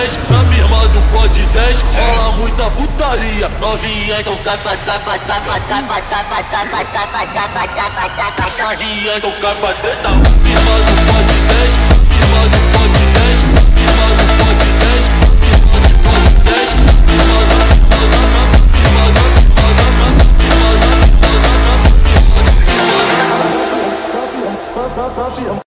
Na firma do Pod 10 rola muita putaria. Novinha do capa capa capa capa capa capa capa capa capa capa. Novinha do capa teta. Firma do Pod 10. Firma do